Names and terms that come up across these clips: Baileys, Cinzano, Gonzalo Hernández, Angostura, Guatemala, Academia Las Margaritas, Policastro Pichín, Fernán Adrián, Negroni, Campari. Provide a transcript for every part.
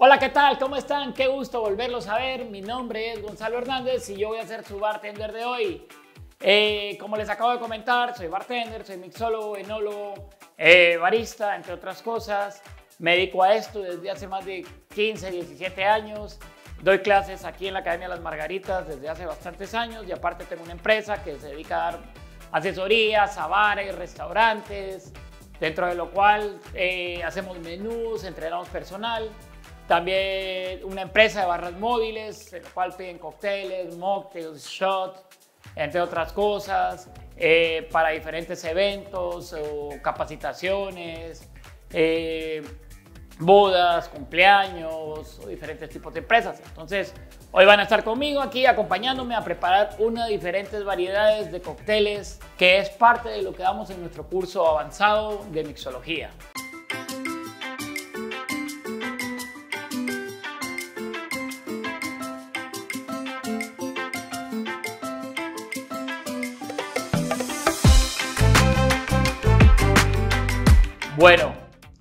Hola, ¿qué tal? ¿Cómo están? Qué gusto volverlos a ver. Mi nombre es Gonzalo Hernández y yo voy a ser su bartender de hoy. Como les acabo de comentar, soy bartender, soy mixólogo, enólogo, barista, entre otras cosas. Me dedico a esto desde hace más de 15, 17 años. Doy clases aquí en la Academia Las Margaritas desde hace bastantes años y aparte tengo una empresa que se dedica a dar asesorías a bares, restaurantes, dentro de lo cual hacemos menús, entrenamos personal. También una empresa de barras móviles, en la cual piden cócteles, mocktails, shots, entre otras cosas, para diferentes eventos o capacitaciones, bodas, cumpleaños o diferentes tipos de empresas. Entonces, hoy van a estar conmigo aquí acompañándome a preparar unas diferentes variedades de cócteles, que es parte de lo que damos en nuestro curso avanzado de mixología. Bueno,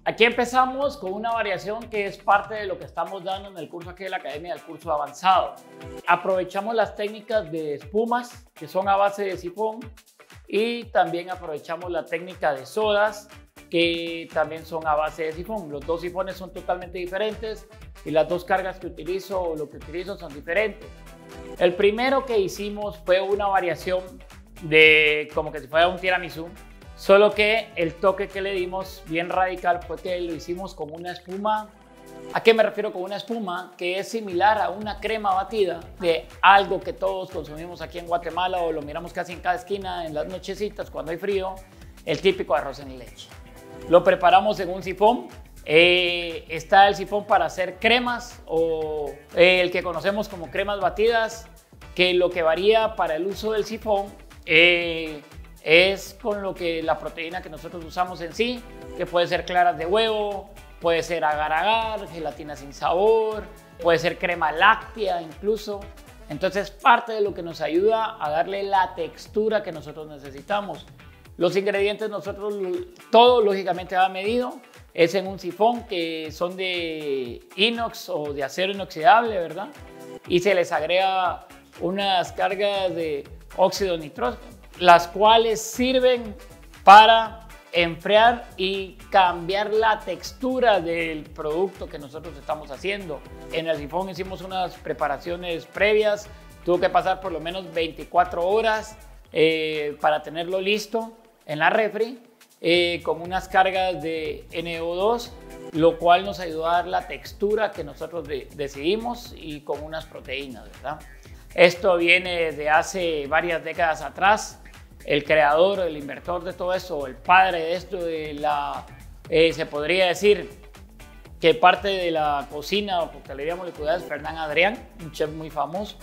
aquí empezamos con una variación que es parte de lo que estamos dando en el curso aquí de la Academia del Curso Avanzado. Aprovechamos las técnicas de espumas, que son a base de sifón, y también aprovechamos la técnica de sodas, que también son a base de sifón. Los dos sifones son totalmente diferentes y las dos cargas que utilizo o lo que utilizo son diferentes. El primero que hicimos fue una variación de como que si fuera un tiramisú. Solo que el toque que le dimos bien radical fue que lo hicimos con una espuma. ¿A qué me refiero con una espuma? Que es similar a una crema batida de algo que todos consumimos aquí en Guatemala o lo miramos casi en cada esquina en las nochecitas cuando hay frío, el típico arroz en leche. Lo preparamos en un sifón. Está el sifón para hacer cremas o el que conocemos como cremas batidas, que lo que varía para el uso del sifón es con lo que la proteína que nosotros usamos en sí, que puede ser claras de huevo, puede ser agar-agar, gelatina sin sabor, puede ser crema láctea incluso. Entonces, parte de lo que nos ayuda a darle la textura que nosotros necesitamos. Los ingredientes nosotros, todo lógicamente va medido, es en un sifón que son de inox o de acero inoxidable, ¿verdad? Y se les agrega unas cargas de óxido nitroso, las cuales sirven para enfriar y cambiar la textura del producto que nosotros estamos haciendo. En el sifón hicimos unas preparaciones previas, tuvo que pasar por lo menos 24 horas para tenerlo listo en la refri, con unas cargas de NO2, lo cual nos ayudó a dar la textura que nosotros decidimos y con unas proteínas, ¿verdad? Esto viene desde hace varias décadas atrás. El creador, el inventor de todo eso, el padre de esto, se podría decir que parte de la cocina o coctelería molecular es Fernán Adrián, un chef muy famoso,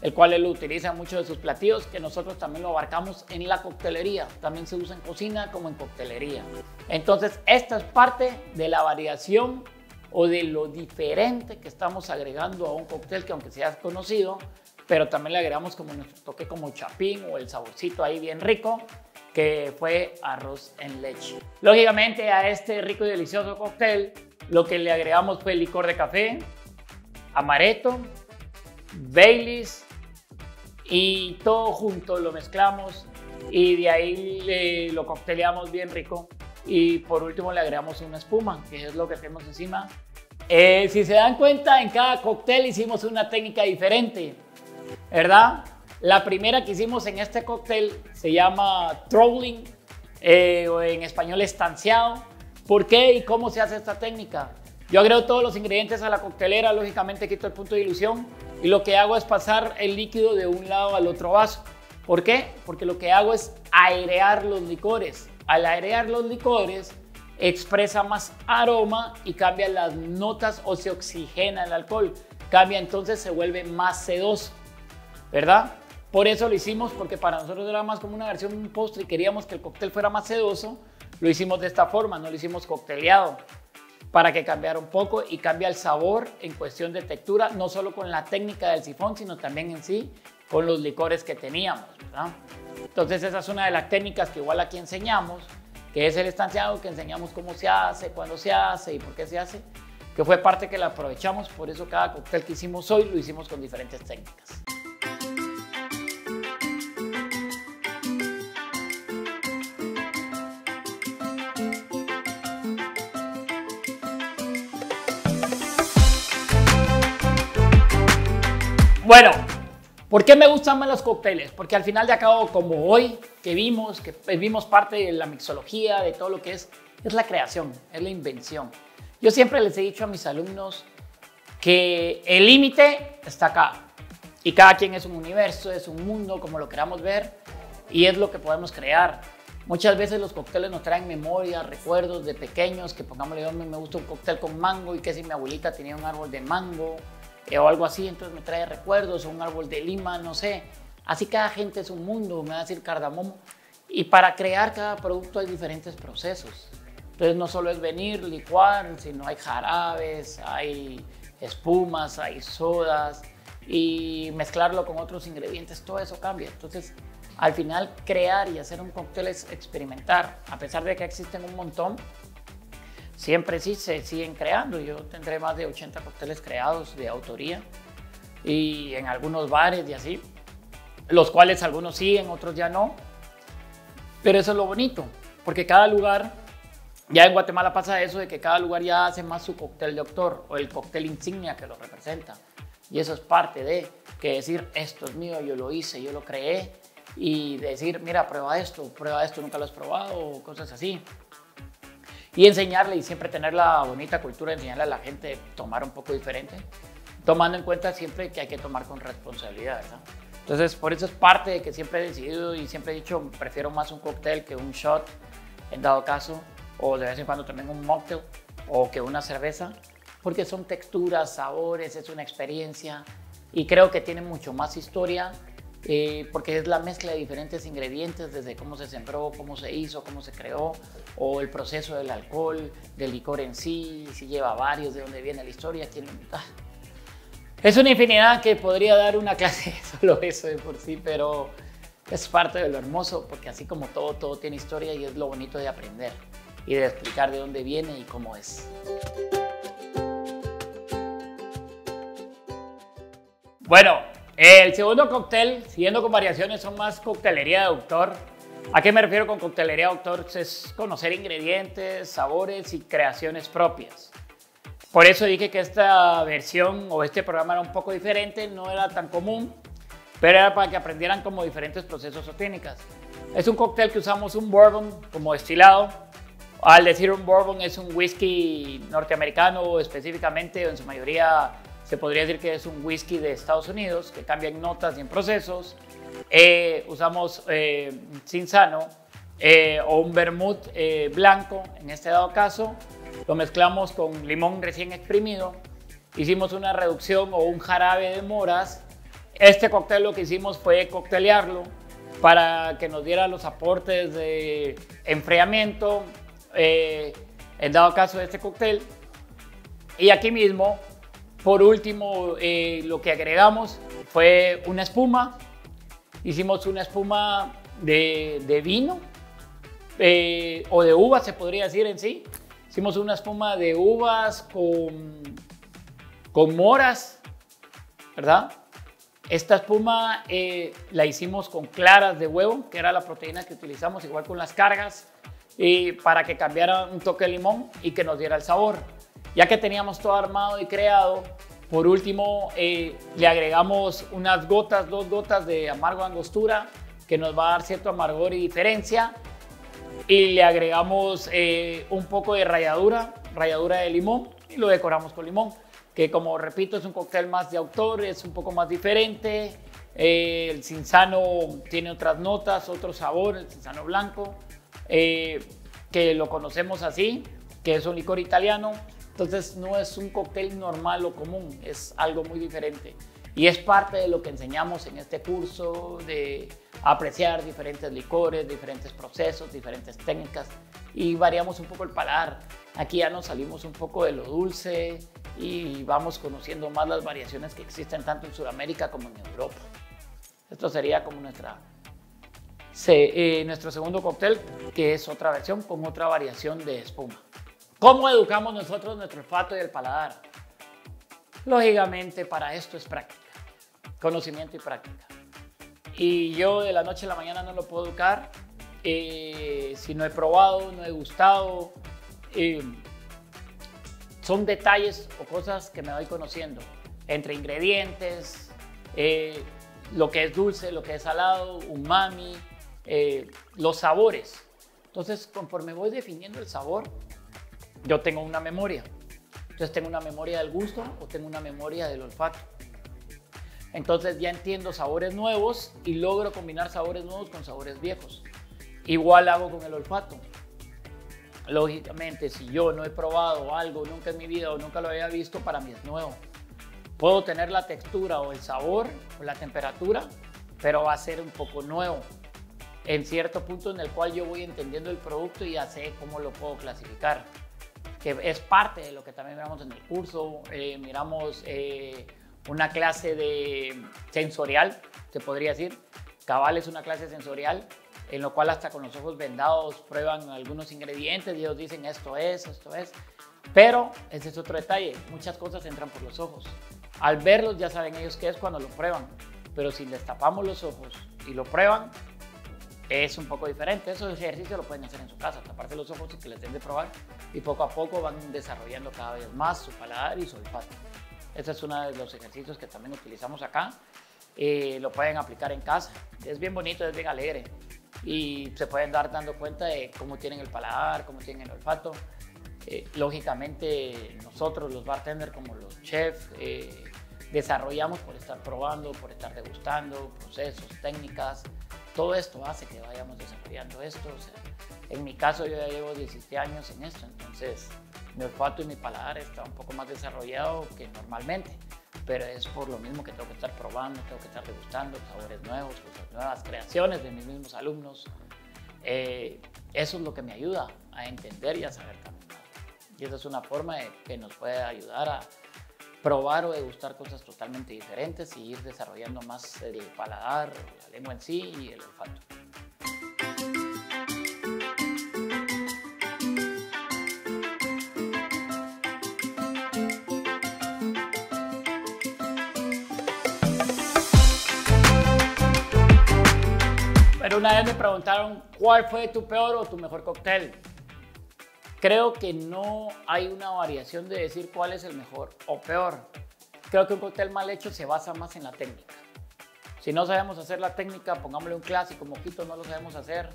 el cual él utiliza en muchos de sus platillos, que nosotros también lo abarcamos en la coctelería. También se usa en cocina como en coctelería. Entonces, esta es parte de la variación o de lo diferente que estamos agregando a un cóctel que, aunque sea conocido, pero también le agregamos como nuestro toque como chapín o el saborcito ahí bien rico, que fue arroz en leche. Lógicamente a este rico y delicioso cóctel lo que le agregamos fue licor de café, amaretto, Baileys y todo junto lo mezclamos y de ahí lo cocteleamos bien rico y por último le agregamos una espuma, que es lo que tenemos encima. Si se dan cuenta, en cada cóctel hicimos una técnica diferente, ¿verdad? La primera que hicimos en este cóctel se llama throttling, o en español estanciado. ¿Por qué y cómo se hace esta técnica? Yo agrego todos los ingredientes a la coctelera, lógicamente quito el punto de dilución y lo que hago es pasar el líquido de un lado al otro vaso. ¿Por qué? Porque lo que hago es airear los licores. Al airear los licores expresa más aroma y cambia las notas o se oxigena el alcohol. Cambia, entonces se vuelve más sedoso, ¿verdad? Por eso lo hicimos, porque para nosotros era más como una versión de un postre y queríamos que el cóctel fuera más sedoso. Lo hicimos de esta forma, no lo hicimos cocteleado, para que cambiara un poco y cambia el sabor en cuestión de textura, no solo con la técnica del sifón, sino también en sí con los licores que teníamos, ¿verdad? Entonces esa es una de las técnicas que igual aquí enseñamos, que es el estanciado, que enseñamos cómo se hace, cuándo se hace y por qué se hace. que fue parte que la aprovechamos, por eso cada cóctel que hicimos hoy lo hicimos con diferentes técnicas. Bueno, ¿por qué me gustan más los cócteles? Porque al final de acabo, como hoy, que vimos parte de la mixología, de todo lo que es la creación, es la invención. Yo siempre les he dicho a mis alumnos que el límite está acá. Y cada quien es un universo, es un mundo, como lo queramos ver, y es lo que podemos crear. Muchas veces los cócteles nos traen memorias, recuerdos de pequeños, que pongámosle, yo me gusta un cóctel con mango y que si mi abuelita tenía un árbol de mango, o algo así, entonces me trae recuerdos, o un árbol de lima, no sé. Así cada gente es un mundo, me va a decir cardamomo. Y para crear cada producto hay diferentes procesos. Entonces no solo es venir, licuar, sino hay jarabes, hay espumas, hay sodas, y mezclarlo con otros ingredientes, todo eso cambia. Entonces al final crear y hacer un cóctel es experimentar. A pesar de que existen un montón, siempre sí se siguen creando. Yo tendré más de 80 cócteles creados de autoría y en algunos bares y así, los cuales algunos siguen, otros ya no. Pero eso es lo bonito, porque cada lugar, ya en Guatemala pasa eso de que cada lugar ya hace más su cóctel de autor o el cóctel insignia que lo representa. Y eso es parte de que decir, esto es mío, yo lo hice, yo lo creé. Y decir, mira, prueba esto, nunca lo has probado, o cosas así. Y enseñarle y siempre tener la bonita cultura de enseñarle a la gente a tomar un poco diferente, tomando en cuenta siempre que hay que tomar con responsabilidad, ¿verdad? Entonces, por eso es parte de que siempre he decidido y siempre he dicho, prefiero más un cóctel que un shot, en dado caso, o de vez en cuando también un mocktail, o que una cerveza, porque son texturas, sabores, es una experiencia, y creo que tiene mucho más historia, porque es la mezcla de diferentes ingredientes, desde cómo se sembró, cómo se hizo, cómo se creó, o el proceso del alcohol, del licor en sí, si lleva varios, de dónde viene la historia, quién lo... Es una infinidad que podría dar una clase solo eso de por sí, pero es parte de lo hermoso, porque así como todo, todo tiene historia y es lo bonito de aprender y de explicar de dónde viene y cómo es. Bueno, el segundo cóctel, siguiendo con variaciones, son más coctelería de autor. ¿A qué me refiero con coctelería de autor? Es conocer ingredientes, sabores y creaciones propias. Por eso dije que esta versión o este programa era un poco diferente, no era tan común, pero era para que aprendieran como diferentes procesos o técnicas. Es un cóctel que usamos un bourbon como destilado. Al decir un bourbon es un whisky norteamericano específicamente, en su mayoría se podría decir que es un whisky de Estados Unidos, que cambia en notas y en procesos. Usamos Cinzano o un vermut blanco, en este dado caso. Lo mezclamos con limón recién exprimido. Hicimos una reducción o un jarabe de moras. Este cóctel lo que hicimos fue coctelearlo para que nos diera los aportes de enfriamiento, en dado caso de este cóctel. Y aquí mismo, por último, lo que agregamos fue una espuma. Hicimos una espuma de vino o de uvas, se podría decir en sí. Hicimos una espuma de uvas con moras, ¿verdad? Esta espuma la hicimos con claras de huevo, que era la proteína que utilizamos, igual con las cargas, y para que cambiara un toque de limón y que nos diera el sabor. Ya que teníamos todo armado y creado, por último le agregamos unas gotas, 2 gotas de amargo angostura, que nos va a dar cierto amargor y diferencia. Y le agregamos un poco de ralladura de limón y lo decoramos con limón. Que como repito es un cóctel más de autor, es un poco más diferente. El Cinzano tiene otras notas, otro sabor, el Cinzano blanco, que lo conocemos así, que es un licor italiano. Entonces no es un cóctel normal o común, es algo muy diferente. Y es parte de lo que enseñamos en este curso de apreciar diferentes licores, diferentes procesos, diferentes técnicas y variamos un poco el paladar. Aquí ya nos salimos un poco de lo dulce y vamos conociendo más las variaciones que existen tanto en Sudamérica como en Europa. Esto sería como nuestro segundo cóctel, que es otra versión con otra variación de espuma. ¿Cómo educamos nosotros nuestro olfato y el paladar? Lógicamente, para esto es práctica, conocimiento y práctica. Y yo de la noche a la mañana no lo puedo educar. Si no he probado, no he gustado, son detalles o cosas que me voy conociendo, entre ingredientes, lo que es dulce, lo que es salado, umami, los sabores. Entonces, conforme voy definiendo el sabor, yo tengo una memoria. Entonces, tengo una memoria del gusto o tengo una memoria del olfato. Entonces, ya entiendo sabores nuevos y logro combinar sabores nuevos con sabores viejos. Igual hago con el olfato. Lógicamente, si yo no he probado algo nunca en mi vida o nunca lo había visto, para mí es nuevo. Puedo tener la textura o el sabor o la temperatura, pero va a ser un poco nuevo en cierto punto en el cual yo voy entendiendo el producto y ya sé cómo lo puedo clasificar, que es parte de lo que también miramos en el curso. Miramos una clase de sensorial, se podría decir. Cabal es una clase sensorial, en lo cual hasta con los ojos vendados prueban algunos ingredientes y ellos dicen esto es, pero ese es otro detalle, muchas cosas entran por los ojos. Al verlos ya saben ellos qué es cuando lo prueban, pero si les tapamos los ojos y lo prueban, es un poco diferente. Esos ejercicios lo pueden hacer en su casa, taparse los ojos y que les den de probar y poco a poco van desarrollando cada vez más su paladar y su olfato. Este es uno de los ejercicios que también utilizamos acá, lo pueden aplicar en casa, es bien bonito, es bien alegre. Y se pueden dar dando cuenta de cómo tienen el paladar, cómo tienen el olfato. Lógicamente nosotros los bartenders como los chefs desarrollamos por estar probando, por estar degustando, procesos, técnicas. Todo esto hace que vayamos desarrollando esto. O sea, en mi caso yo ya llevo 17 años en esto, entonces mi olfato y mi paladar está un poco más desarrollado que normalmente. Pero es por lo mismo que tengo que estar probando, tengo que estar degustando sabores nuevos, cosas nuevas, creaciones de mis mismos alumnos. Eso es lo que me ayuda a entender y a saber caminar. Y esa es una forma que nos puede ayudar a probar o degustar cosas totalmente diferentes y ir desarrollando más el paladar, la lengua en sí y el olfato. Una vez me preguntaron cuál fue tu peor o tu mejor cóctel. Creo que no hay una variación de decir cuál es el mejor o peor. Creo que un cóctel mal hecho se basa más en la técnica. Si no sabemos hacer la técnica, pongámosle un clásico mojito, no lo sabemos hacer.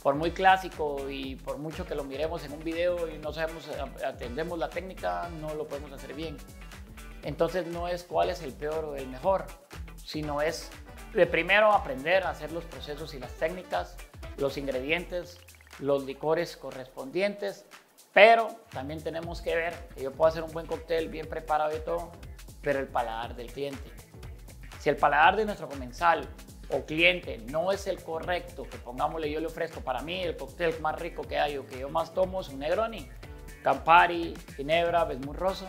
Por muy clásico y por mucho que lo miremos en un video y no sabemos, atendemos la técnica, no lo podemos hacer bien. Entonces no es cuál es el peor o el mejor, sino es de primero aprender a hacer los procesos y las técnicas, los ingredientes, los licores correspondientes, pero también tenemos que ver que yo puedo hacer un buen cóctel bien preparado y todo, pero el paladar del cliente. Si el paladar de nuestro comensal o cliente no es el correcto, que pongámosle yo le ofrezco, para mí el cóctel más rico que hay o que yo más tomo es un Negroni, Campari, Ginebra, Vermut Rosso,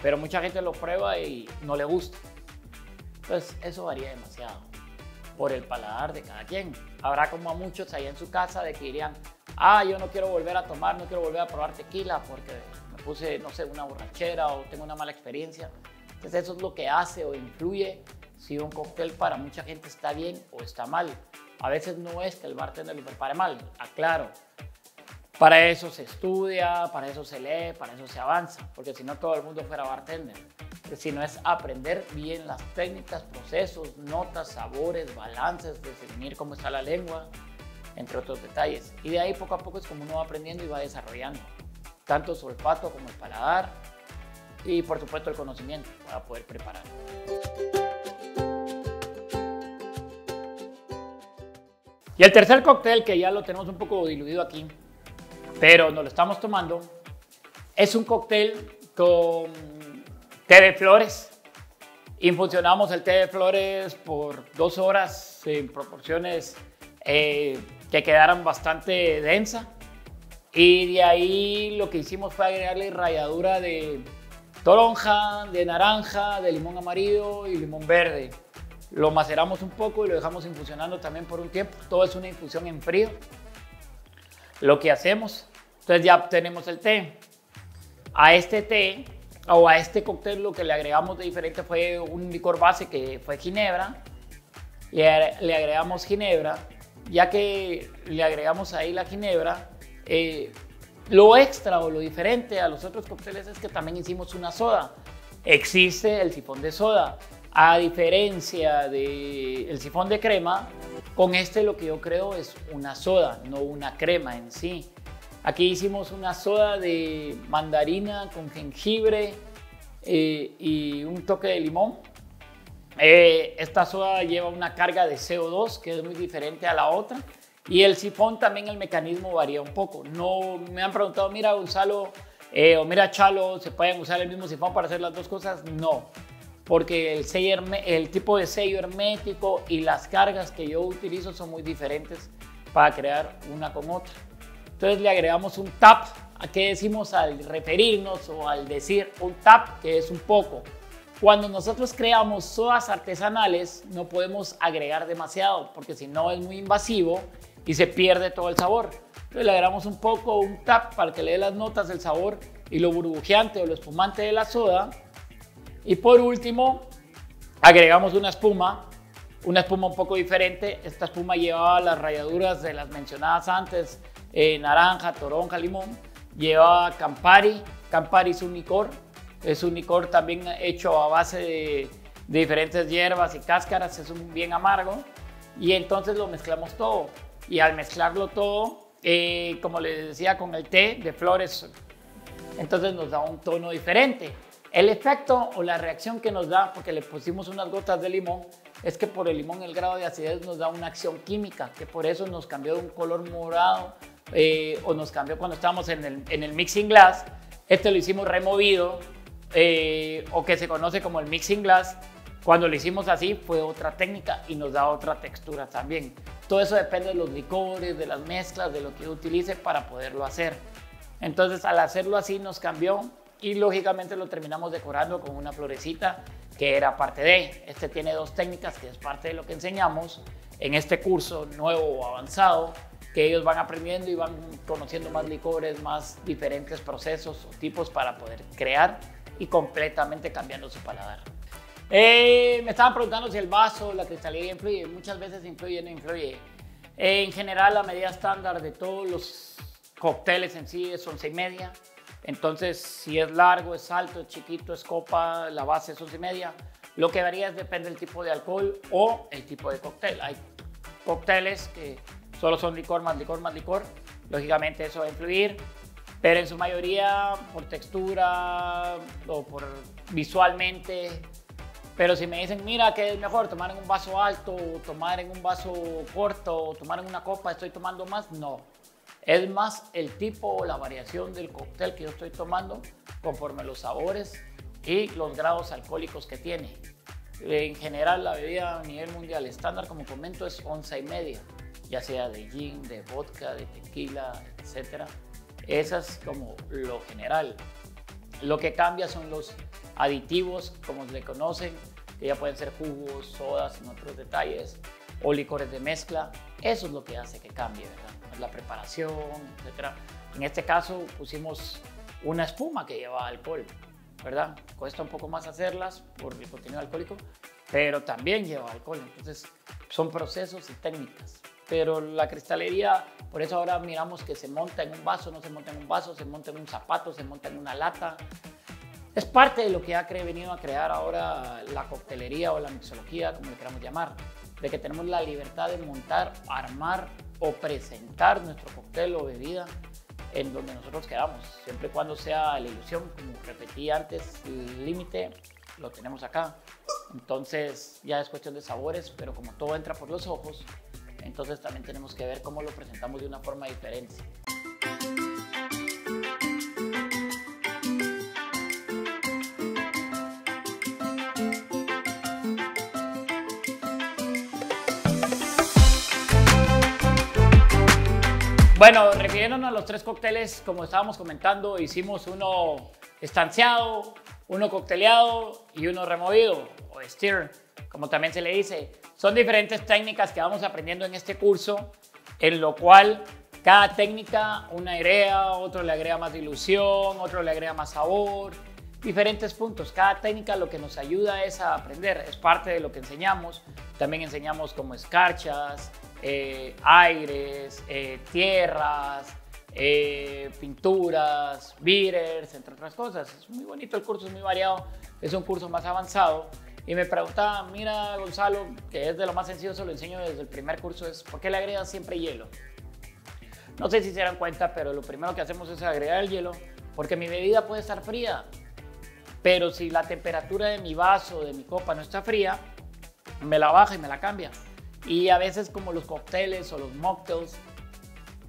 pero mucha gente lo prueba y no le gusta. Entonces eso varía demasiado por el paladar de cada quien. Habrá como a muchos allá en su casa de que dirían, yo no quiero volver a tomar, no quiero volver a probar tequila porque me puse, no sé, una borrachera o tengo una mala experiencia. Entonces eso es lo que hace o influye si un cóctel para mucha gente está bien o está mal. A veces no es que el bartender lo prepare mal, aclaro. Para eso se estudia, para eso se lee, para eso se avanza, porque si no todo el mundo fuera bartender. Sino es aprender bien las técnicas, procesos, notas, sabores, balances, definir cómo está la lengua, entre otros detalles. Y de ahí poco a poco es como uno va aprendiendo y va desarrollando, tanto su olfato como el paladar y por supuesto el conocimiento para poder preparar. Y el tercer cóctel, que ya lo tenemos un poco diluido aquí, pero nos lo estamos tomando, es un cóctel con té de flores. Infusionamos el té de flores por 2 horas en proporciones que quedaran bastante densa y de ahí lo que hicimos fue agregarle ralladura de toronja, de naranja, de limón amarillo y limón verde. Lo maceramos un poco y lo dejamos infusionando también por un tiempo. Todo es una infusión en frío. Lo que hacemos, entonces ya tenemos el té. A este té o a este cóctel lo que le agregamos de diferente fue un licor base que fue ginebra. Le agregamos ginebra. Ya que le agregamos ahí la ginebra, lo extra o lo diferente a los otros cócteles es que también hicimos una soda. Existe el sifón de soda. A diferencia del sifón de crema, con este lo que yo creo es una soda, no una crema en sí. Aquí hicimos una soda de mandarina con jengibre y un toque de limón. Esta soda lleva una carga de CO2 que es muy diferente a la otra. Y el sifón también el mecanismo varía un poco. No, me han preguntado, mira Gonzalo o mira Chalo, ¿se pueden usar el mismo sifón para hacer las dos cosas? No. Porque el tipo de sello hermético y las cargas que yo utilizo son muy diferentes para crear una con otra. Entonces le agregamos un tap. ¿A qué decimos al referirnos o al decir un tap? Que es un poco. Cuando nosotros creamos sodas artesanales no podemos agregar demasiado porque si no es muy invasivo y se pierde todo el sabor. Entonces le agregamos un poco, un tap, para que le dé las notas del sabor y lo burbujeante o lo espumante de la soda. Y por último, agregamos una espuma un poco diferente. Esta espuma llevaba las ralladuras de las mencionadas antes, naranja, toronja, limón. Llevaba Campari. Campari es un licor también hecho a base de diferentes hierbas y cáscaras, es un bien amargo. Y entonces lo mezclamos todo. Y al mezclarlo todo, como les decía, con el té de flores, entonces nos da un tono diferente. El efecto o la reacción que nos da, porque le pusimos unas gotas de limón, es que por el limón el grado de acidez nos da una acción química, que por eso nos cambió de un color morado o nos cambió cuando estábamos en el mixing glass. Este lo hicimos removido o que se conoce como el mixing glass. Cuando lo hicimos así fue otra técnica y nos da otra textura también. Todo eso depende de los licores, de las mezclas, de lo que utilice para poderlo hacer. Entonces al hacerlo así nos cambió. Y lógicamente lo terminamos decorando con una florecita que era parte de. Este tiene dos técnicas que es parte de lo que enseñamos en este curso nuevo o avanzado, que ellos van aprendiendo y van conociendo más licores, más diferentes procesos o tipos para poder crear y completamente cambiando su paladar. Me estaban preguntando si el vaso, la cristalería influye. Muchas veces influye, no influye. En general la medida estándar de todos los cócteles en sí es 11,5. Entonces, si es largo, es alto, es chiquito, es copa, la base es 11,5. Lo que varía es depende del tipo de alcohol o el tipo de cóctel. Hay cócteles que solo son licor más licor más licor. Lógicamente eso va a influir, pero en su mayoría por textura o por visualmente. Pero si me dicen, mira, ¿qué es mejor? ¿Tomar en un vaso alto o tomar en un vaso corto o tomar en una copa? ¿Estoy tomando más? No. Es más el tipo o la variación del cóctel que yo estoy tomando conforme los sabores y los grados alcohólicos que tiene. En general la bebida a nivel mundial estándar, como comento, es 11,5, ya sea de gin, de vodka, de tequila, etc. Eso es como lo general. Lo que cambia son los aditivos, como le conocen, que ya pueden ser jugos, sodas, en otros detalles, o licores de mezcla. Eso es lo que hace que cambie, ¿verdad? La preparación, etc. En este caso pusimos una espuma que lleva alcohol, ¿verdad? Cuesta un poco más hacerlas por el contenido alcohólico, pero también lleva alcohol. Entonces son procesos y técnicas. Pero la cristalería, por eso ahora miramos que se monta en un vaso, no se monta en un vaso, se monta en un zapato, se monta en una lata. Es parte de lo que ha venido a crear ahora la coctelería o la mixología, como le queramos llamar, de que tenemos la libertad de montar, armar o presentar nuestro cóctel o bebida en donde nosotros queramos, siempre y cuando sea la ilusión, como repetí antes, el límite lo tenemos acá. Entonces ya es cuestión de sabores, pero como todo entra por los ojos, entonces también tenemos que ver cómo lo presentamos de una forma diferente. Bueno, refiriéndonos a los tres cócteles, como estábamos comentando, hicimos uno estanciado, uno cocteleado y uno removido, o stir, como también se le dice. Son diferentes técnicas que vamos aprendiendo en este curso, en lo cual Cada técnica una idea, otro le agrega más ilusión, otro le agrega más sabor, diferentes puntos. Cada técnica lo que nos ayuda es a aprender, es parte de lo que enseñamos. También enseñamos como escarchas, aires, tierras, pinturas, bitters, entre otras cosas. Es muy bonito el curso, es muy variado, es un curso más avanzado. Y me preguntaban, mira Gonzalo, que es de lo más sencillo, se lo enseño desde el primer curso, es ¿por qué le agregan siempre hielo? No sé si se dan cuenta, pero lo primero que hacemos es agregar el hielo, porque mi bebida puede estar fría, pero si la temperatura de mi vaso, de mi copa no está fría, me la baja y me la cambia. Y a veces como los cócteles o los mocktails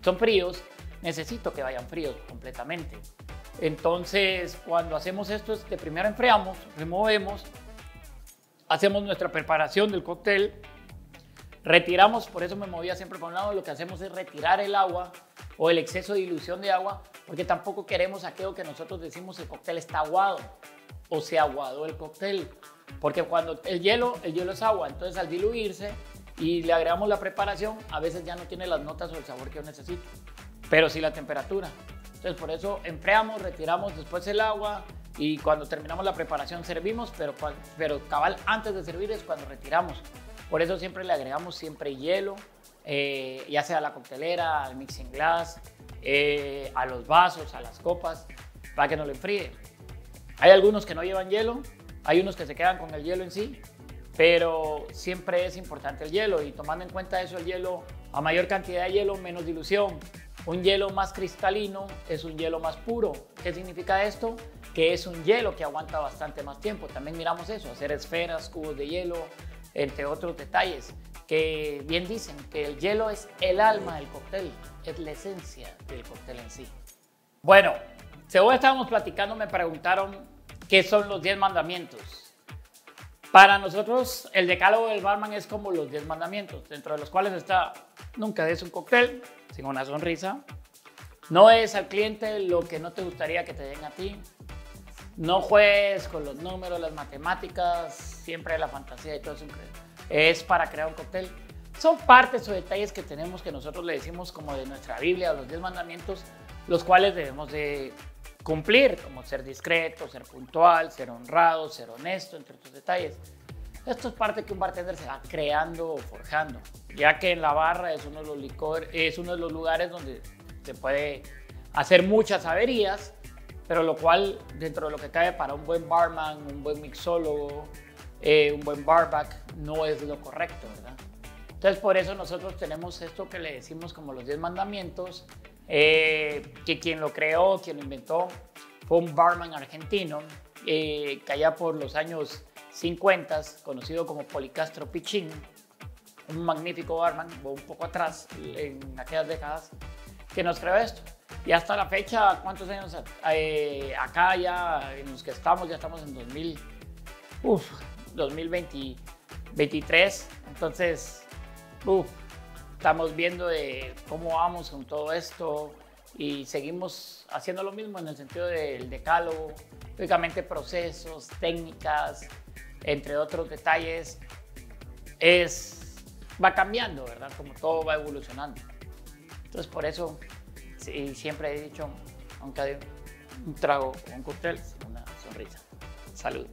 son fríos, necesito que vayan fríos completamente. Entonces cuando hacemos esto es que primero enfriamos, removemos, hacemos nuestra preparación del cóctel, retiramos, por eso me movía siempre por un lado, lo que hacemos es retirar el agua o el exceso de dilución de agua, porque tampoco queremos aquello que nosotros decimos el cóctel está aguado o se aguadó el cóctel, porque cuando el hielo es agua, entonces al diluirse y le agregamos la preparación, a veces ya no tiene las notas o el sabor que yo necesito, pero sí la temperatura. Entonces por eso enfriamos, retiramos después el agua, y cuando terminamos la preparación servimos, pero cabal antes de servir es cuando retiramos. Por eso siempre le agregamos siempre hielo, ya sea a la coctelera, al mixing glass, a los vasos, a las copas, para que no lo enfríe. Hay algunos que no llevan hielo, hay unos que se quedan con el hielo en sí, pero siempre es importante el hielo, y tomando en cuenta eso, el hielo, a mayor cantidad de hielo, menos dilución. Un hielo más cristalino es un hielo más puro. ¿Qué significa esto? Que es un hielo que aguanta bastante más tiempo. También miramos eso, hacer esferas, cubos de hielo, entre otros detalles. Que bien dicen que el hielo es el alma del cóctel, es la esencia del cóctel en sí. Bueno, según estábamos platicando, me preguntaron qué son los 10 mandamientos. Para nosotros, el decálogo del barman es como los 10 mandamientos, dentro de los cuales está: nunca des un cóctel sin una sonrisa, no des al cliente lo que no te gustaría que te den a ti, no juegues con los números, las matemáticas, siempre la fantasía y todo eso es para crear un cóctel. Son partes o detalles que tenemos que nosotros le decimos como de nuestra Biblia, los 10 mandamientos, los cuales debemos de cumplir, como ser discreto, ser puntual, ser honrado, ser honesto, entre otros detalles. Esto es parte que un bartender se va creando o forjando, ya que en la barra es uno de los lugares donde se puede hacer muchas averías, pero lo cual dentro de lo que cabe para un buen barman, un buen mixólogo, un buen barback, no es lo correcto, ¿verdad? Entonces por eso nosotros tenemos esto que le decimos como los 10 mandamientos, que quien lo creó, quien lo inventó, fue un barman argentino, que allá por los años 50, conocido como Policastro Pichín, un magnífico barman, un poco atrás en aquellas décadas, que nos creó esto. Y hasta la fecha, ¿cuántos años acá ya en los que estamos? Ya estamos en 2023, entonces estamos viendo de cómo vamos con todo esto y seguimos haciendo lo mismo en el sentido del decálogo, únicamente procesos, técnicas, entre otros detalles. Va cambiando, ¿verdad? Como todo va evolucionando. Entonces, por eso, sí, siempre he dicho, aunque de un trago o un cóctel, una sonrisa. Salud.